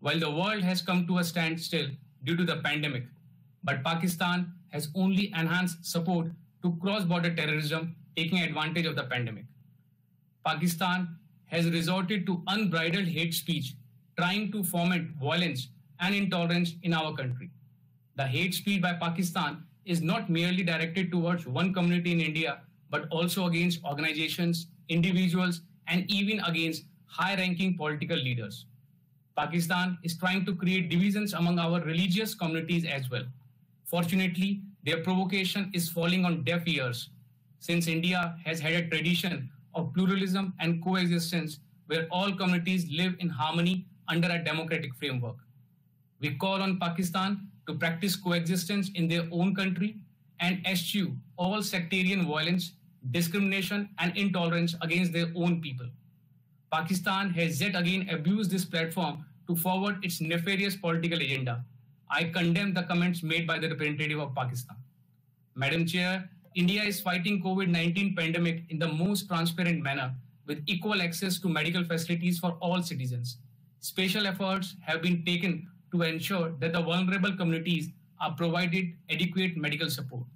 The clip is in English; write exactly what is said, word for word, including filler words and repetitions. While the world has come to a standstill due to the pandemic, but Pakistan has only enhanced support to cross-border terrorism taking advantage of the pandemic. Pakistan has resorted to unbridled hate speech, trying to foment violence and intolerance in our country. The hate speech by Pakistan is not merely directed towards one community in India, but also against organizations, individuals, and even against high-ranking political leaders. Pakistan is trying to create divisions among our religious communities as well. Fortunately, their provocation is falling on deaf ears, since India has had a tradition of pluralism and coexistence where all communities live in harmony under a democratic framework. We call on Pakistan to practice coexistence in their own country and eschew all sectarian violence, discrimination, and intolerance against their own people. Pakistan has yet again abused this platform to forward its nefarious political agenda. I condemn the comments made by the representative of Pakistan. Madam Chair, India is fighting COVID nineteen pandemic in the most transparent manner with equal access to medical facilities for all citizens. Special efforts have been taken to ensure that the vulnerable communities are provided adequate medical support.